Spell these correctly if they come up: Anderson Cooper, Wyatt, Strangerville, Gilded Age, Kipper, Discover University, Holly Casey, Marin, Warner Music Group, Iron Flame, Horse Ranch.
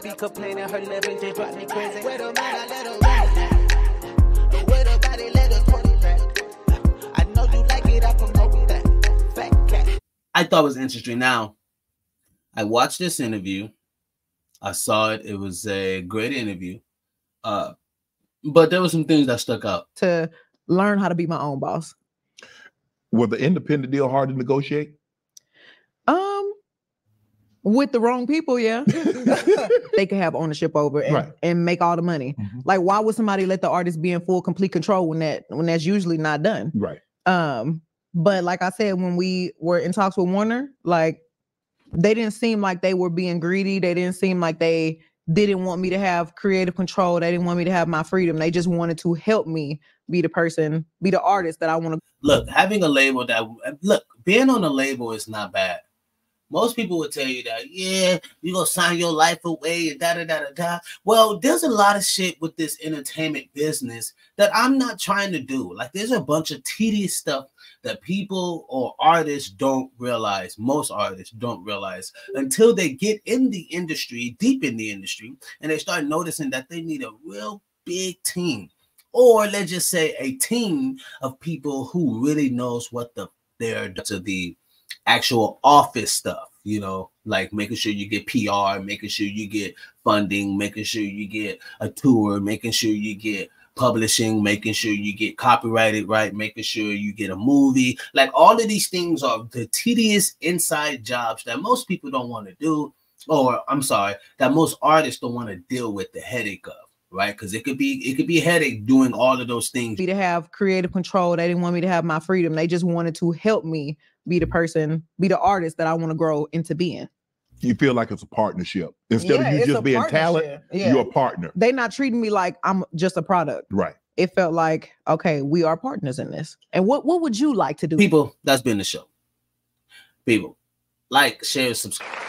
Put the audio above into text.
Be complaining, her living just drive me crazy. Wait a minute, I let her run. Wait a minute, let her put it back. I know you like it, I promote that. Fat cat. I thought it was interesting. Now, I watched this interview. I saw it. It was a great interview. But there were some things that stuck out. To learn how to be my own boss. Was the independent deal hard to negotiate? With the wrong people, yeah. They could have ownership over and, right, and make all the money. Mm-hmm. Like, why would somebody let the artist be in full, complete control when that's usually not done? Right. But like I said, when we were in talks with Warner, like, they didn't seem like they were being greedy. They didn't seem like they didn't want me to have creative control. They didn't want me to have my freedom. They just wanted to help me be the person, be the artist that I want to. Look, having a label that, look, being on a label is not bad. Most people would tell you that, yeah, you're going to sign your life away and da-da-da-da-da. Well, there's a lot of shit with this entertainment business that I'm not trying to do. Like, there's a bunch of tedious stuff that people or artists don't realize, most artists don't realize, until they get in the industry, deep in the industry, and they start noticing that they need a real big team. Or let's just say a team of people who really knows what they're doing to the actual office stuff, you know, like making sure you get PR, making sure you get funding, making sure you get a tour, making sure you get publishing, making sure you get copyrighted right, making sure you get a movie. Like, all of these things are the tedious inside jobs that most people don't want to do, or I'm sorry, that most artists don't want to deal with the headache of, right? Because it could be a headache doing all of those things. To have creative control, they didn't want me to have my freedom. They just wanted to help me be the person, be the artist that I want to grow into being. You feel like it's a partnership. Instead of you just being talent, yeah, you're a partner. They're not treating me like I'm just a product. Right. It felt like, okay, we are partners in this. And what would you like to do? People, that's been the show. People, like, share, subscribe.